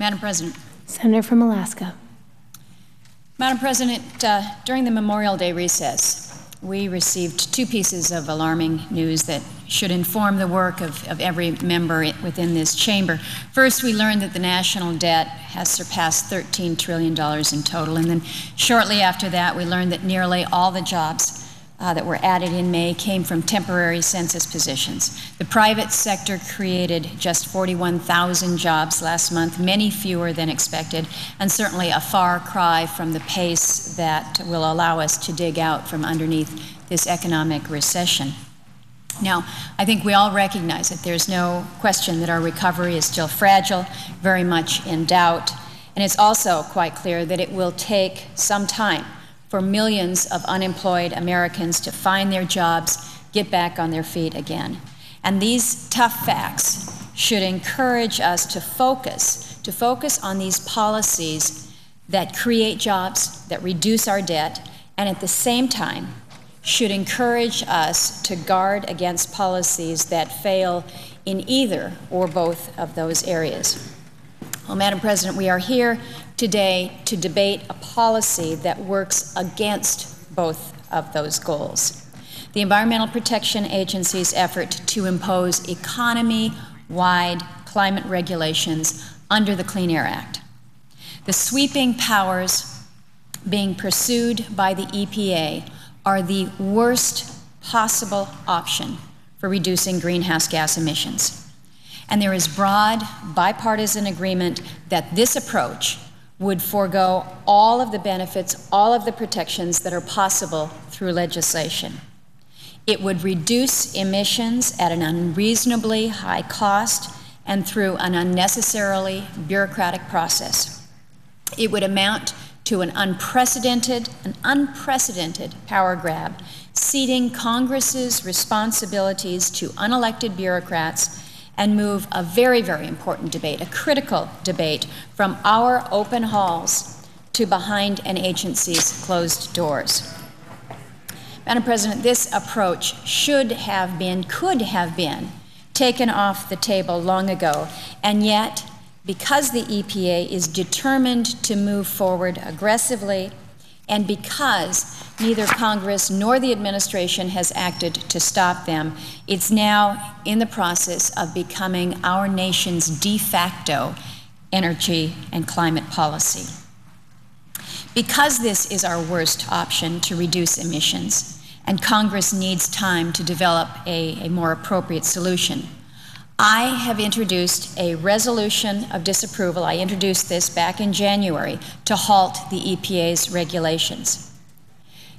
Madam President. Senator from Alaska. Madam President, during the Memorial Day recess, we received two pieces of alarming news that should inform the work of every member within this chamber. First, we learned that the national debt has surpassed $13 trillion in total, and then shortly after that, we learned that nearly all the jobs that were added in May came from temporary census positions. The private sector created just 41,000 jobs last month, many fewer than expected, and certainly a far cry from the pace that will allow us to dig out from underneath this economic recession. Now, I think we all recognize that there's no question that our recovery is still fragile, very much in doubt, and it's also quite clear that it will take some time for millions of unemployed Americans to find their jobs, get back on their feet again. And these tough facts should encourage us to focus on these policies that create jobs, that reduce our debt, and at the same time should encourage us to guard against policies that fail in either or both of those areas. Well, Madam President, we are here today to debate a policy that works against both of those goals. The Environmental Protection Agency's effort to impose economy-wide climate regulations under the Clean Air Act. The sweeping powers being pursued by the EPA are the worst possible option for reducing greenhouse gas emissions. And there is broad bipartisan agreement that this approach would forego all of the benefits, all of the protections that are possible through legislation. It would reduce emissions at an unreasonably high cost and through an unnecessarily bureaucratic process. It would amount to an unprecedented power grab, ceding Congress's responsibilities to unelected bureaucrats and move a very, very important debate, a critical debate, from our open halls to behind an agency's closed doors. Madam President, this approach could have been, taken off the table long ago, and yet, because the EPA is determined to move forward aggressively, and because neither Congress nor the administration has acted to stop them, it's now in the process of becoming our nation's de facto energy and climate policy. Because this is our worst option to reduce emissions, and Congress needs time to develop a more appropriate solution, I have introduced a resolution of disapproval. I introduced this back in January to halt the EPA's regulations.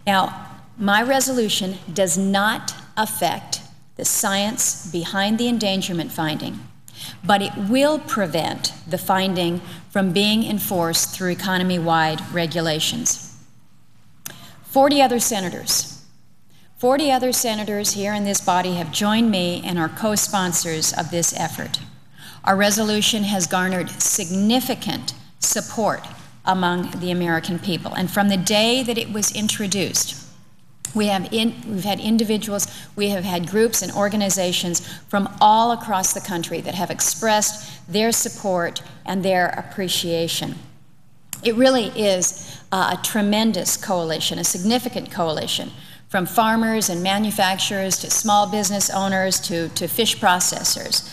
Now, my resolution does not affect the science behind the endangerment finding, but it will prevent the finding from being enforced through economy-wide regulations. 40 other senators here in this body have joined me and are co-sponsors of this effort. Our resolution has garnered significant support among the American people. And from the day that it was introduced, we've had individuals, we have had groups and organizations from all across the country that have expressed their support and their appreciation. It really is a tremendous coalition, a significant coalition, from farmers and manufacturers to small business owners to fish processors.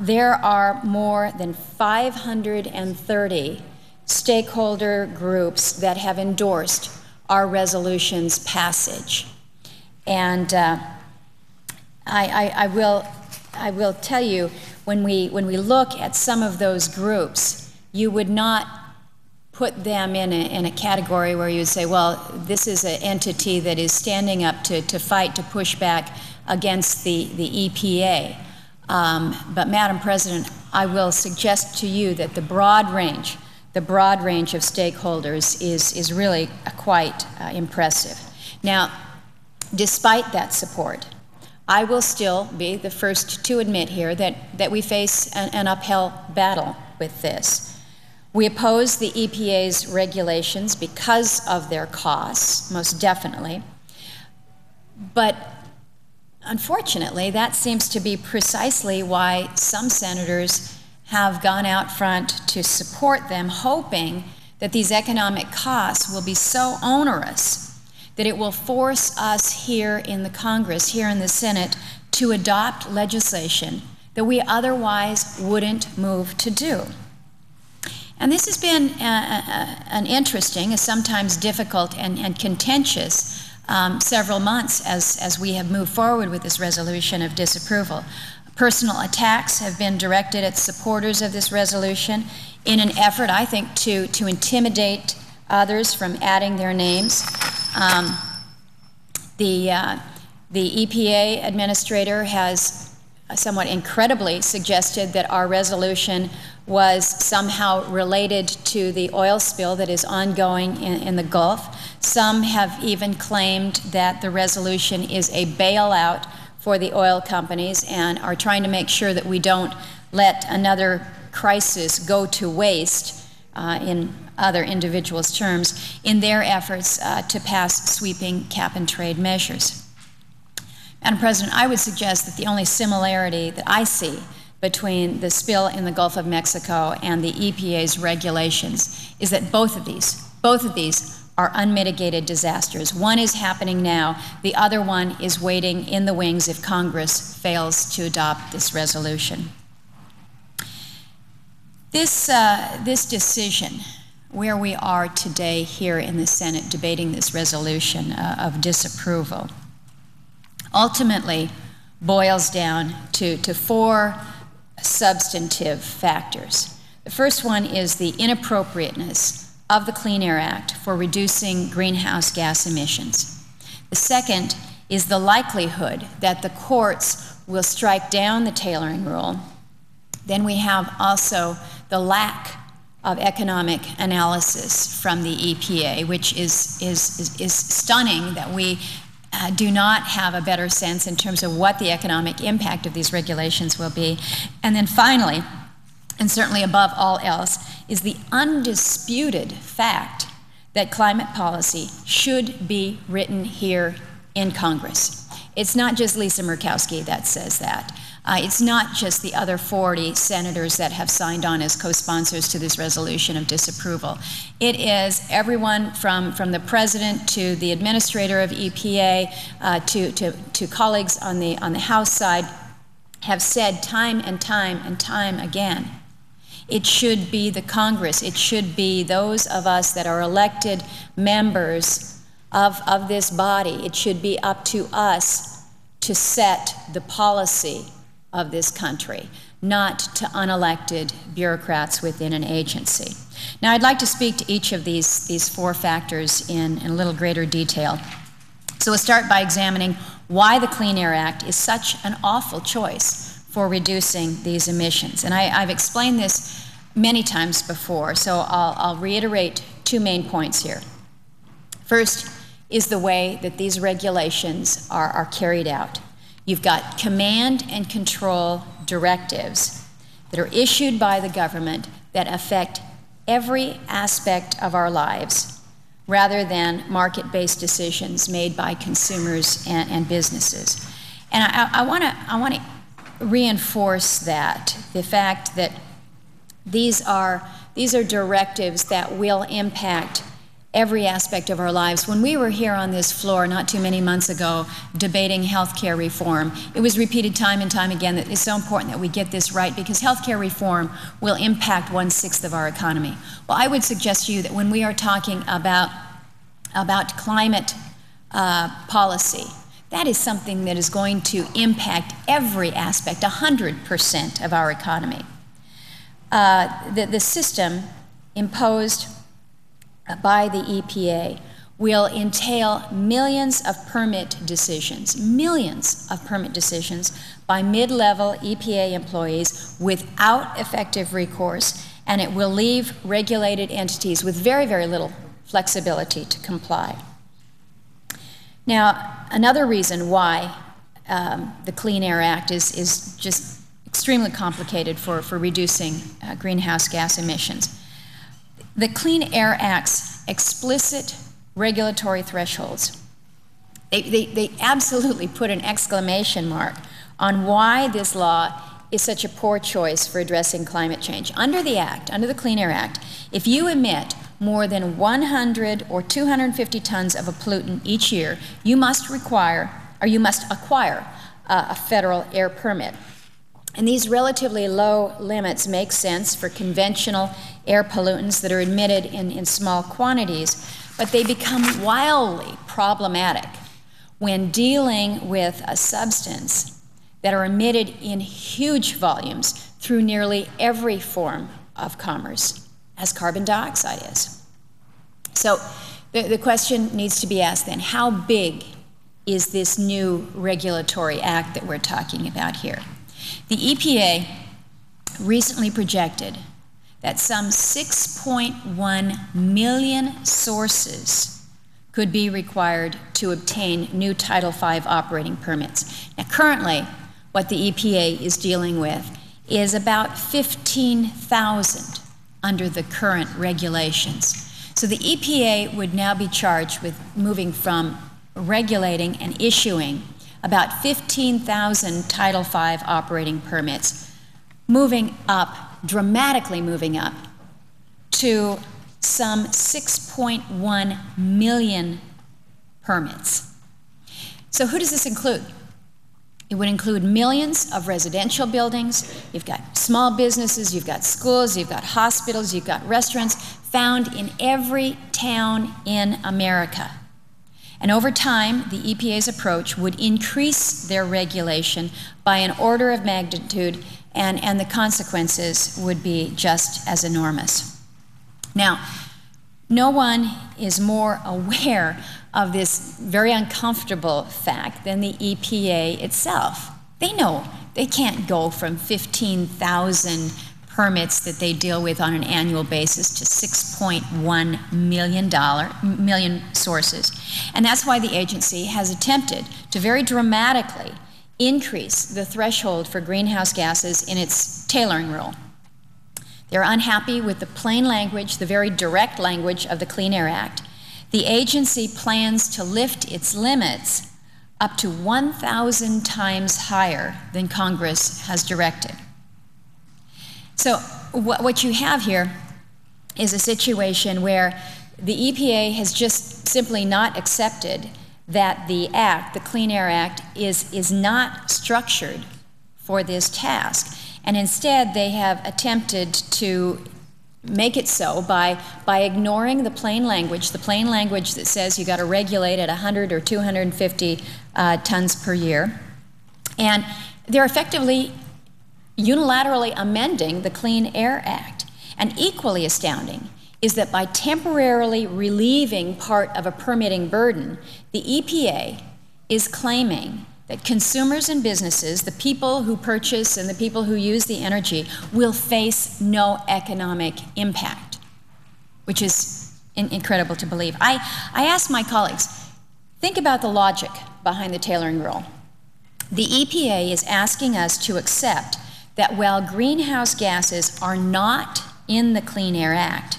There are more than 530 stakeholder groups that have endorsed our resolution's passage. And I will tell you, when we look at some of those groups, you would not put them in a category where you'd say, well, this is an entity that is standing up to fight, to push back against the EPA. But Madam President, I will suggest to you that the broad range of stakeholders is really quite impressive. Now, despite that support, I will still be the first to admit here that we face an uphill battle with this. We oppose the EPA's regulations because of their costs, most definitely. But unfortunately, that seems to be precisely why some senators have gone out front to support them, hoping that these economic costs will be so onerous that it will force us here in the Congress, here in the Senate, to adopt legislation that we otherwise wouldn't move to do. And this has been an interesting, and sometimes difficult and contentious several months as we have moved forward with this resolution of disapproval. Personal attacks have been directed at supporters of this resolution in an effort, I think, to intimidate others from adding their names. The EPA administrator has somewhat incredibly suggested that our resolution was somehow related to the oil spill that is ongoing in the Gulf. Some have even claimed that the resolution is a bailout for the oil companies and are trying to make sure that we don't let another crisis go to waste, in other individuals' terms, in their efforts to pass sweeping cap-and-trade measures. Madam President, I would suggest that the only similarity that I see between the spill in the Gulf of Mexico and the EPA's regulations is that both of these are unmitigated disasters. One is happening now. The other one is waiting in the wings if Congress fails to adopt this resolution. This decision, where we are today here in the Senate debating this resolution of disapproval, ultimately boils down to four substantive factors. The first one is the inappropriateness of the Clean Air Act for reducing greenhouse gas emissions. The second is the likelihood that the courts will strike down the tailoring rule. Then we have also the lack of economic analysis from the EPA, which is stunning that we do not have a better sense in terms of what the economic impact of these regulations will be. And then finally, and certainly above all else, is the undisputed fact that climate policy should be written here in Congress. It's not just Lisa Murkowski that says that. It's not just the other 40 senators that have signed on as co-sponsors to this resolution of disapproval. It is everyone from the president to the administrator of EPA to colleagues on the House side have said time and time and time again, it should be the Congress, it should be those of us that are elected members of this body, it should be up to us to set the policy of this country, not to unelected bureaucrats within an agency. Now, I'd like to speak to each of these four factors in a little greater detail. So we'll start by examining why the Clean Air Act is such an awful choice for reducing these emissions. And I've explained this many times before, so I'll reiterate two main points here. First is the way that these regulations are carried out. You've got command and control directives that are issued by the government that affect every aspect of our lives, rather than market-based decisions made by consumers and businesses. And I want to reinforce that, the fact that these are directives that will impact every aspect of our lives. When we were here on this floor not too many months ago debating health care reform, it was repeated time and time again that it's so important that we get this right because health care reform will impact 1/6 of our economy. Well, I would suggest to you that when we are talking about climate policy, that is something that is going to impact every aspect, 100% of our economy. The system imposed by the EPA will entail millions of permit decisions by mid-level EPA employees without effective recourse, and it will leave regulated entities with very, very little flexibility to comply. Now, another reason why the Clean Air Act is just extremely complicated for reducing greenhouse gas emissions. The Clean Air Act's explicit regulatory thresholds, they absolutely put an exclamation mark on why this law is such a poor choice for addressing climate change. Under the Act, under the Clean Air Act, if you emit more than 100 or 250 tons of a pollutant each year, you must require, or you must acquire a federal air permit. And these relatively low limits make sense for conventional air pollutants that are emitted in small quantities, but they become wildly problematic when dealing with a substance that are emitted in huge volumes through nearly every form of commerce, as carbon dioxide is. So the question needs to be asked then, how big is this new regulatory act that we're talking about here? The EPA recently projected that some 6.1 million sources could be required to obtain new Title V operating permits. Now, currently, what the EPA is dealing with is about 15,000 under the current regulations. So the EPA would now be charged with moving from regulating and issuing about 15,000 Title V operating permits, moving up, dramatically moving up, to some 6.1 million permits. So who does this include? It would include millions of residential buildings. You've got small businesses, you've got schools, you've got hospitals, you've got restaurants, found in every town in America. And over time, the EPA's approach would increase their regulation by an order of magnitude, and the consequences would be just as enormous. Now, no one is more aware of this very uncomfortable fact than the EPA itself. They know they can't go from 15,000 permits that they deal with on an annual basis to 6.1 million sources. And that's why the agency has attempted to very dramatically increase the threshold for greenhouse gases in its tailoring rule. They're unhappy with the plain language, the very direct language of the Clean Air Act. The agency plans to lift its limits up to 1,000 times higher than Congress has directed. So what you have here is a situation where the EPA has just simply not accepted that the Act, the Clean Air Act, is not structured for this task. And instead, they have attempted to make it so by ignoring the plain language that says you've got to regulate at 100 or 250 tons per year. And they're effectively unilaterally amending the Clean Air Act. And equally astounding is that by temporarily relieving part of a permitting burden, the EPA is claiming that consumers and businesses, the people who purchase and the people who use the energy, will face no economic impact, which is incredible to believe. I asked my colleagues, think about the logic behind the tailoring rule. The EPA is asking us to accept that while greenhouse gases are not in the Clean Air Act,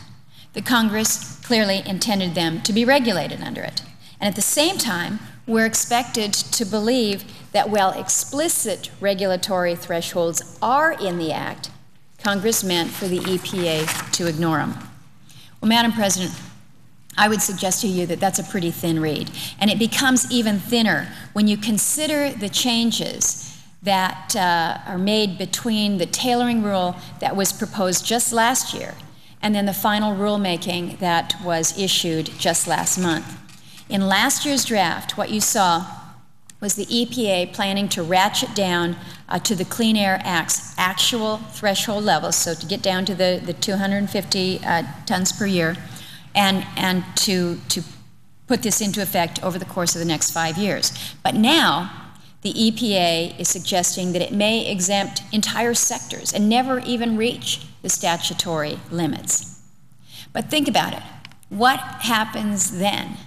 the Congress clearly intended them to be regulated under it. And at the same time, we're expected to believe that while explicit regulatory thresholds are in the Act, Congress meant for the EPA to ignore them. Well, Madam President, I would suggest to you that that's a pretty thin reed. And it becomes even thinner when you consider the changes that are made between the tailoring rule that was proposed just last year and then the final rulemaking that was issued just last month. In last year's draft, what you saw was the EPA planning to ratchet down to the Clean Air Act's actual threshold levels, so to get down to the 250 tons per year, and to put this into effect over the course of the next 5 years. But now, the EPA is suggesting that it may exempt entire sectors and never even reach the statutory limits. But think about it. What happens then?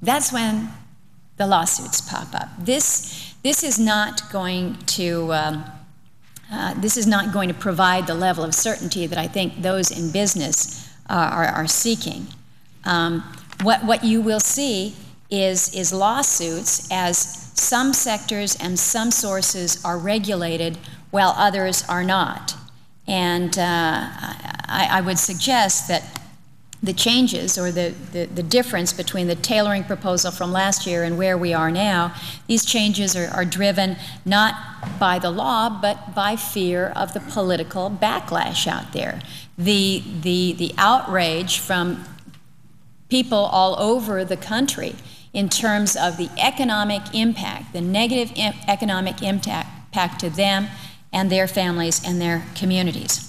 That's when the lawsuits pop up. This is not going to this is not going to provide the level of certainty that I think those in business are seeking. What you will see is lawsuits as some sectors and some sources are regulated while others are not. And I would suggest that the changes or the difference between the tailoring proposal from last year and where we are now, these changes are driven not by the law, but by fear of the political backlash out there. The outrage from people all over the country in terms of the economic impact, the negative economic impact to them and their families and their communities.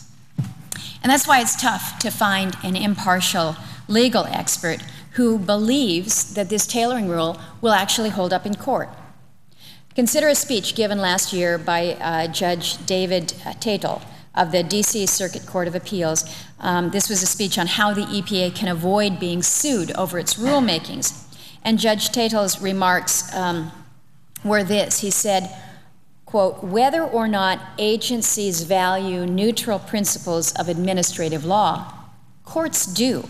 And that's why it's tough to find an impartial legal expert who believes that this tailoring rule will actually hold up in court. Consider a speech given last year by Judge David Tatel of the D.C. Circuit Court of Appeals. This was a speech on how the EPA can avoid being sued over its rulemakings. And Judge Tatel's remarks were this. He said, quote, whether or not agencies value neutral principles of administrative law, courts do,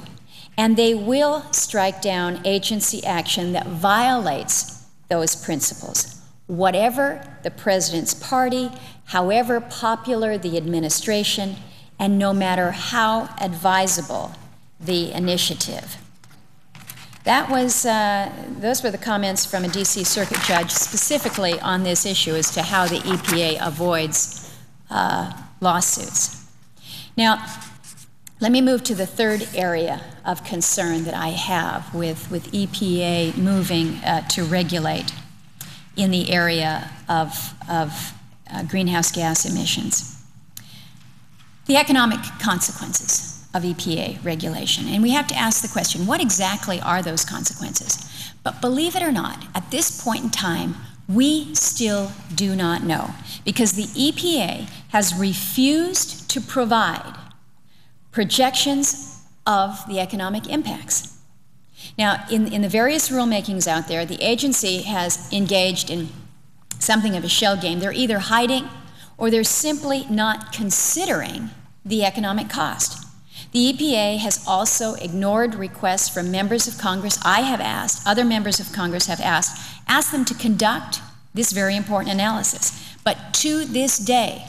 and they will strike down agency action that violates those principles, whatever the president's party, however popular the administration, and no matter how advisable the initiative. That was, those were the comments from a D.C. Circuit judge specifically on this issue as to how the EPA avoids lawsuits. Now, let me move to the third area of concern that I have with EPA moving to regulate in the area of greenhouse gas emissions. The economic consequences of EPA regulation. And we have to ask the question, what exactly are those consequences? But believe it or not, at this point in time, we still do not know, because the EPA has refused to provide projections of the economic impacts. Now, in the various rulemakings out there, the agency has engaged in something of a shell game. They're either hiding or they're simply not considering the economic cost. The EPA has also ignored requests from members of Congress. I have asked, other members of Congress have asked them to conduct this very important analysis. But to this day,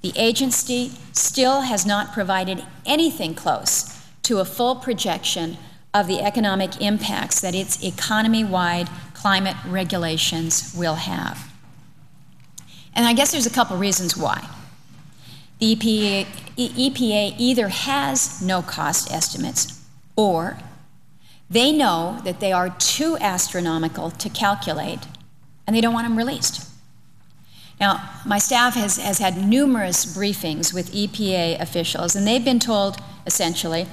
the agency still has not provided anything close to a full projection of the economic impacts that its economy-wide climate regulations will have. And I guess there's a couple reasons why. The EPA either has no cost estimates, or they know that they are too astronomical to calculate, and they don't want them released. Now, my staff has had numerous briefings with EPA officials, and they've been told, essentially,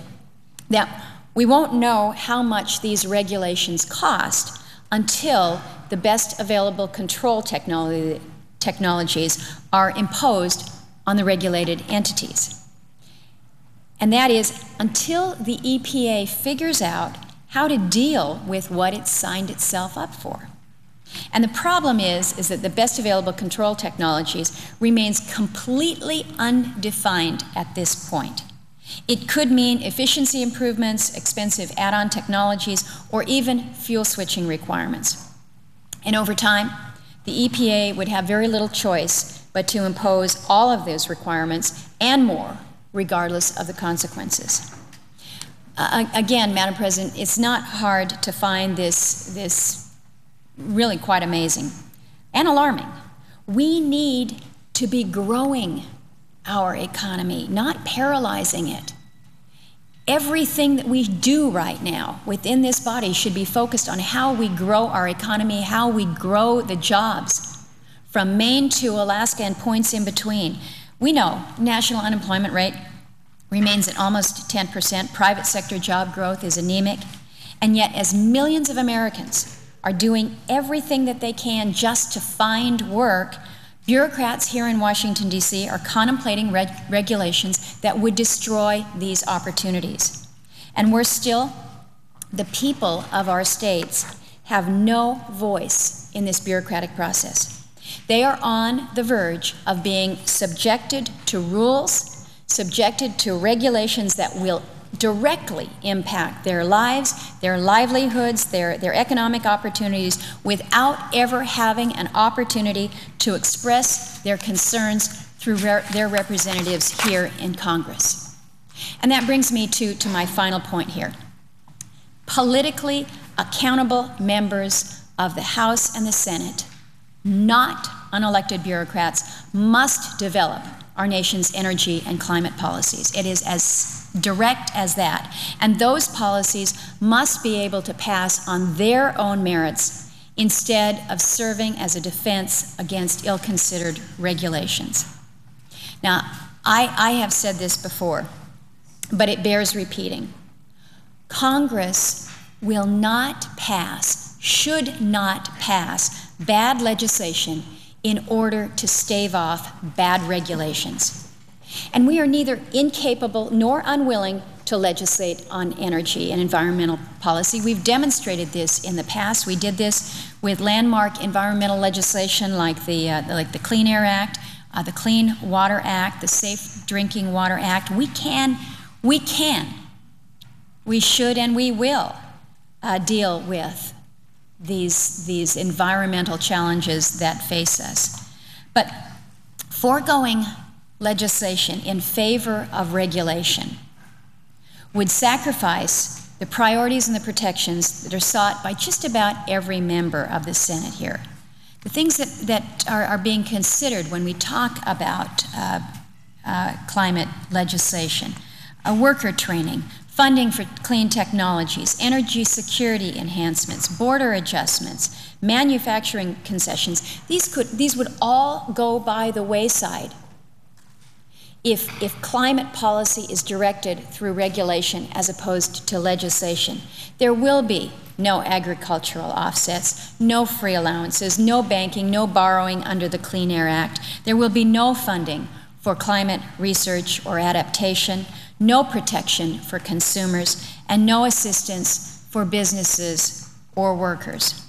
that we won't know how much these regulations cost until the best available control technologies are imposed on the regulated entities. And that is until the EPA figures out how to deal with what it signed itself up for. And the problem is that the best available control technologies remains completely undefined at this point. It could mean efficiency improvements, expensive add-on technologies, or even fuel switching requirements. And over time, the EPA would have very little choice but to impose all of those requirements and more, regardless of the consequences. Again, Madam President, it's not hard to find this really quite amazing and alarming. We need to be growing our economy, not paralyzing it. Everything that we do right now within this body should be focused on how we grow our economy, how we grow the jobs. From Maine to Alaska and points in between. We know national unemployment rate remains at almost 10%. Private sector job growth is anemic. And yet, as millions of Americans are doing everything that they can just to find work, bureaucrats here in Washington, D.C. are contemplating regulations that would destroy these opportunities. And we're still, the people of our states have no voice in this bureaucratic process. They are on the verge of being subjected to rules, subjected to regulations that will directly impact their lives, their livelihoods, their economic opportunities, without ever having an opportunity to express their concerns through their representatives here in Congress. And that brings me to my final point here. Politically accountable members of the House and the Senate, not unelected bureaucrats, must develop our nation's energy and climate policies. It is as direct as that. And those policies must be able to pass on their own merits instead of serving as a defense against ill-considered regulations. Now, I have said this before, but it bears repeating. Congress will not pass, should not pass, bad legislation in order to stave off bad regulations. And we are neither incapable nor unwilling to legislate on energy and environmental policy. We've demonstrated this in the past. We did this with landmark environmental legislation like the Clean Air Act, the Clean Water Act, the Safe Drinking Water Act. We should and we will deal with these environmental challenges that face us. But foregoing legislation in favor of regulation would sacrifice the priorities and the protections that are sought by just about every member of the Senate here. The things that are being considered when we talk about climate legislation, worker training, funding for clean technologies, energy security enhancements, border adjustments, manufacturing concessions, these would all go by the wayside if climate policy is directed through regulation as opposed to legislation. There will be no agricultural offsets, no free allowances, no banking, no borrowing under the Clean Air Act. There will be no funding for climate research or adaptation, no protection for consumers, and no assistance for businesses or workers.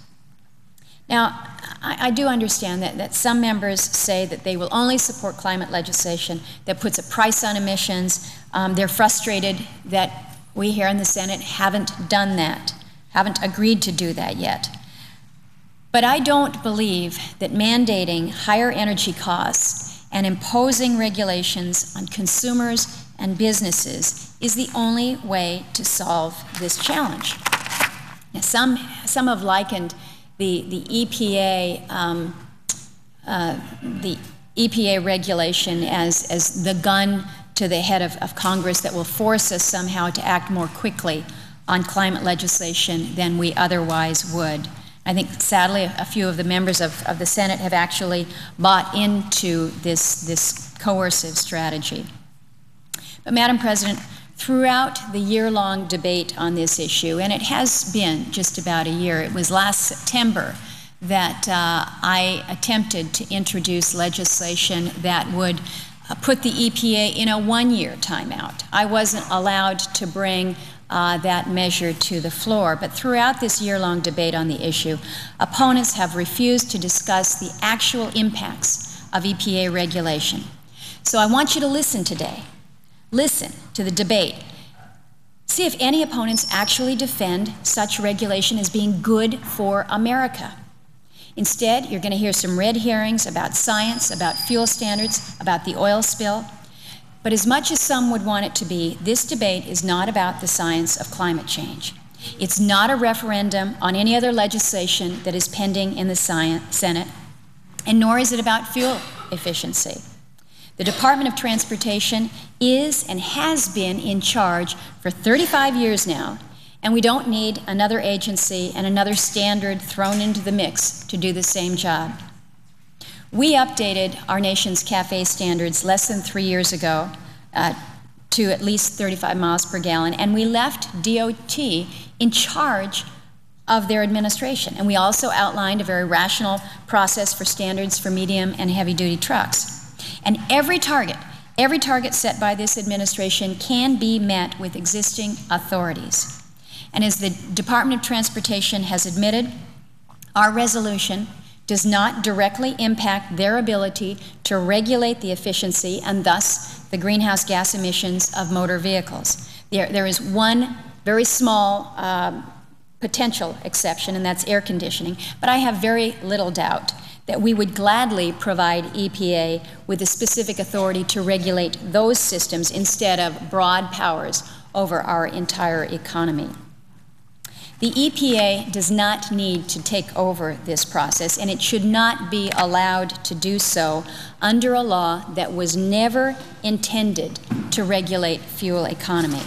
Now, I do understand that some members say that they will only support climate legislation that puts a price on emissions. They're frustrated that we here in the Senate haven't done that, haven't agreed to do that yet. But I don't believe that mandating higher energy costs and imposing regulations on consumers and businesses is the only way to solve this challenge. Now, some have likened the EPA regulation as the gun to the head of Congress that will force us somehow to act more quickly on climate legislation than we otherwise would. I think, sadly, a few of the members of the Senate have actually bought into this coercive strategy. But, Madam President, throughout the year-long debate on this issue, and it has been just about a year, it was last September that I attempted to introduce legislation that would put the EPA in a one-year timeout. I wasn't allowed to bring that measure to the floor, but throughout this year-long debate on the issue, opponents have refused to discuss the actual impacts of EPA regulation. So I want you to listen today. Listen to the debate. See if any opponents actually defend such regulation as being good for America. Instead, you're going to hear some red herrings about science, about fuel standards, about the oil spill. But as much as some would want it to be, this debate is not about the science of climate change. It's not a referendum on any other legislation that is pending in the Senate, and nor is it about fuel efficiency. The Department of Transportation is and has been in charge for 35 years now, and we don't need another agency and another standard thrown into the mix to do the same job. We updated our nation's CAFE standards less than 3 years ago to at least 35 miles per gallon, and we left DOT in charge of their administration. And we also outlined a very rational process for standards for medium and heavy-duty trucks. And every target set by this administration can be met with existing authorities. And as the Department of Transportation has admitted, our resolution does not directly impact their ability to regulate the efficiency and thus the greenhouse gas emissions of motor vehicles. There is one very small potential exception, and that's air conditioning, but I have very little doubt that we would gladly provide EPA with the specific authority to regulate those systems instead of broad powers over our entire economy. The EPA does not need to take over this process, and it should not be allowed to do so under a law that was never intended to regulate fuel economy.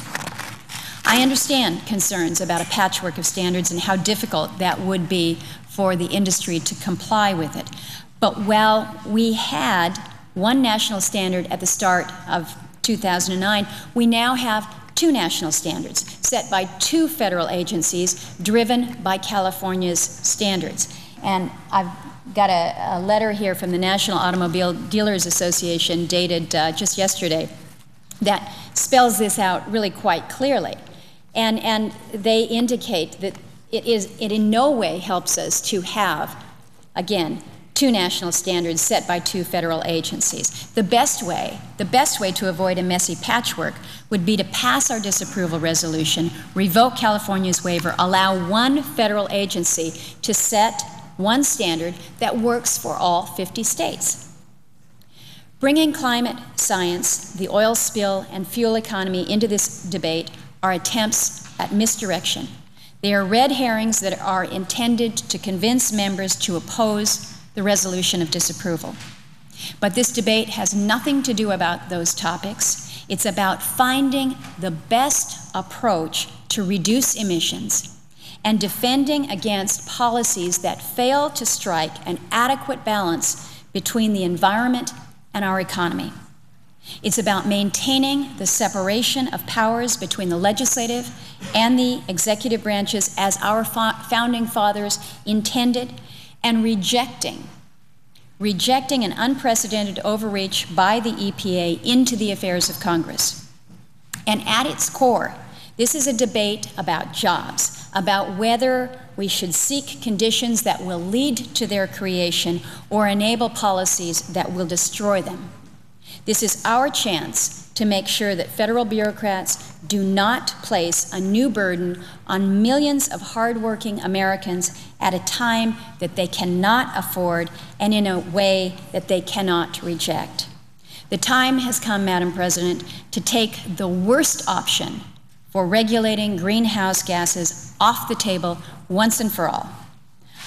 I understand concerns about a patchwork of standards and how difficult that would be for the industry to comply with it. But while we had one national standard at the start of 2009, we now have two national standards set by two federal agencies driven by California's standards. And I've got a letter here from the National Automobile Dealers Association dated just yesterday that spells this out really quite clearly. And they indicate that it in no way helps us to have, again, two national standards set by two federal agencies. The best way to avoid a messy patchwork would be to pass our disapproval resolution, revoke California's waiver, allow one federal agency to set one standard that works for all 50 states. Bringing climate science, the oil spill, and fuel economy into this debate are attempts at misdirection. They are red herrings that are intended to convince members to oppose the resolution of disapproval. But this debate has nothing to do about those topics. It's about finding the best approach to reduce emissions and defending against policies that fail to strike an adequate balance between the environment and our economy. It's about maintaining the separation of powers between the legislative and the executive branches as our founding fathers intended, and rejecting an unprecedented overreach by the EPA into the affairs of Congress. And at its core, this is a debate about jobs, about whether we should seek conditions that will lead to their creation or enable policies that will destroy them. This is our chance to make sure that federal bureaucrats do not place a new burden on millions of hardworking Americans at a time that they cannot afford and in a way that they cannot reject. The time has come, Madam President, to take the worst option for regulating greenhouse gases off the table once and for all.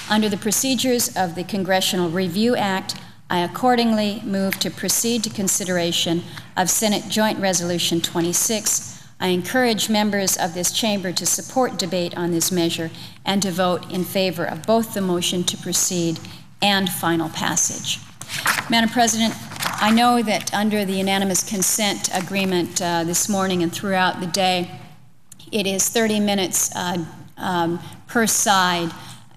Under the procedures of the Congressional Review Act, I accordingly move to proceed to consideration of Senate Joint Resolution 26. I encourage members of this chamber to support debate on this measure and to vote in favor of both the motion to proceed and final passage. Madam President, I know that under the unanimous consent agreement this morning and throughout the day, it is 30 minutes per side,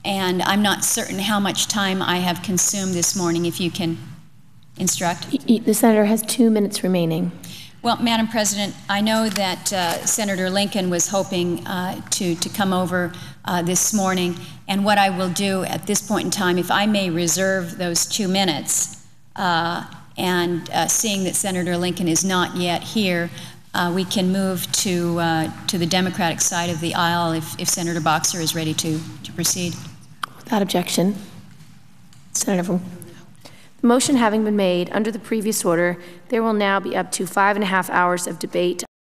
and I'm not certain how much time I have consumed this morning, if you can instruct. The Senator has 2 minutes remaining. Well, Madam President, I know that Senator Lincoln was hoping to come over this morning, and what I will do at this point in time, if I may reserve those 2 minutes, seeing that Senator Lincoln is not yet here, we can move to the Democratic side of the aisle if Senator Boxer is ready to proceed. Without objection. Senator from... The motion having been made, under the previous order, there will now be up to 5.5 hours of debate